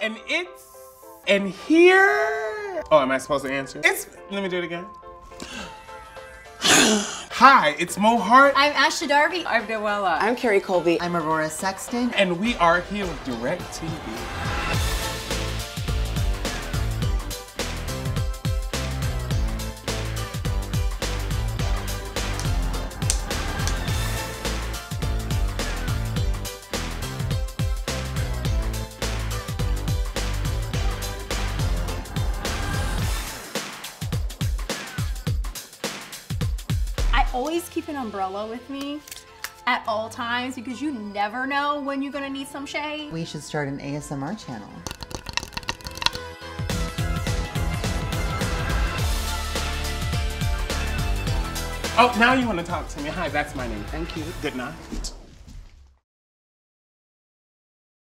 and it's, and here. Oh, am I supposed to answer? It's, let me do it again. Hi, it's Mo Heart. I'm Asha Darby. I'm Noella. I'm Kerri Colby. I'm Aurora Sexton. And we are here with DIRECTV. Always keep an umbrella with me at all times because you never know when you're gonna need some shade. We should start an ASMR channel. Oh, now you wanna talk to me. Hi, that's my name. Thank you. Good night.